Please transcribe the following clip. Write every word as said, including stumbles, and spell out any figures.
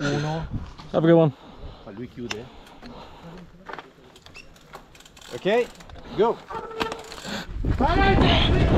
Uno. Have a good one. Okay, go. Fire!